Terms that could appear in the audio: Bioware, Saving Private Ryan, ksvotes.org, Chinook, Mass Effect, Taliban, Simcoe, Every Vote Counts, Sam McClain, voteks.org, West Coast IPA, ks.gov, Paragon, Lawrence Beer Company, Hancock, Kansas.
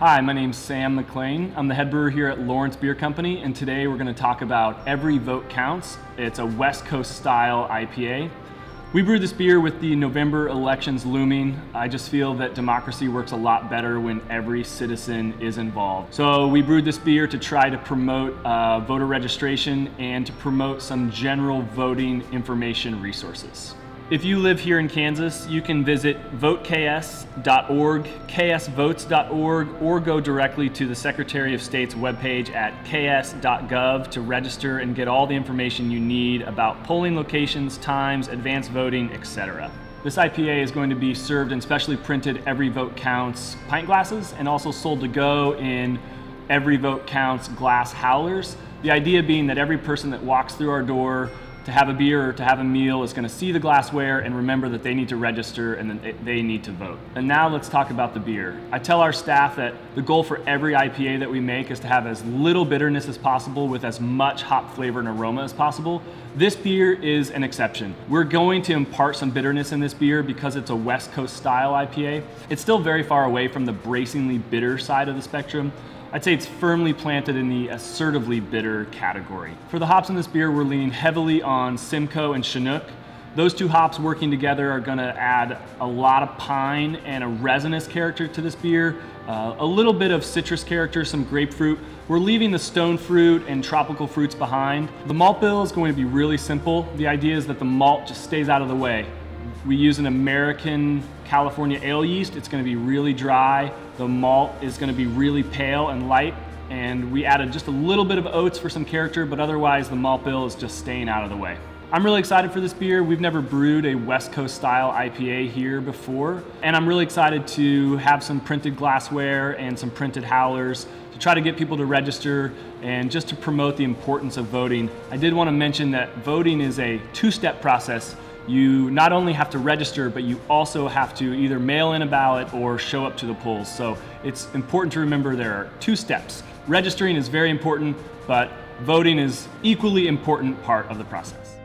Hi, my name's Sam McClain. I'm the head brewer here at Lawrence Beer Company, and today we're going to talk about Every Vote Counts. It's a West Coast style IPA. We brewed this beer with the November elections looming. I just feel that democracy works a lot better when every citizen is involved. So we brewed this beer to try to promote voter registration and to promote some general voting information resources. If you live here in Kansas, you can visit voteks.org, ksvotes.org, or go directly to the Secretary of State's webpage at ks.gov to register and get all the information you need about polling locations, times, advanced voting, etc. This IPA is going to be served in specially printed Every Vote Counts pint glasses and also sold to go in Every Vote Counts glass howlers. The idea being that every person that walks through our door to have a beer or to have a meal is going to see the glassware and remember that they need to register and that they need to vote. And now let's talk about the beer. I tell our staff that the goal for every IPA that we make is to have as little bitterness as possible with as much hop flavor and aroma as possible. This beer is an exception. We're going to impart some bitterness in this beer because it's a West Coast style IPA. It's still very far away from the bracingly bitter side of the spectrum. I'd say it's firmly planted in the assertively bitter category. For the hops in this beer, we're leaning heavily on Simcoe and Chinook. Those two hops working together are gonna add a lot of pine and a resinous character to this beer, a little bit of citrus character, some grapefruit. We're leaving the stone fruit and tropical fruits behind. The malt bill is going to be really simple. The idea is that the malt just stays out of the way. We use an American California ale yeast. It's going to be really dry. The malt is going to be really pale and light. And we added just a little bit of oats for some character, but otherwise the malt bill is just staying out of the way. I'm really excited for this beer. We've never brewed a West Coast style IPA here before. And I'm really excited to have some printed glassware and some printed howlers to try to get people to register and just to promote the importance of voting. I did want to mention that voting is a two-step process. You not only have to register, but you also have to either mail in a ballot or show up to the polls. So it's important to remember there are two steps. Registering is very important, but voting is an equally important part of the process.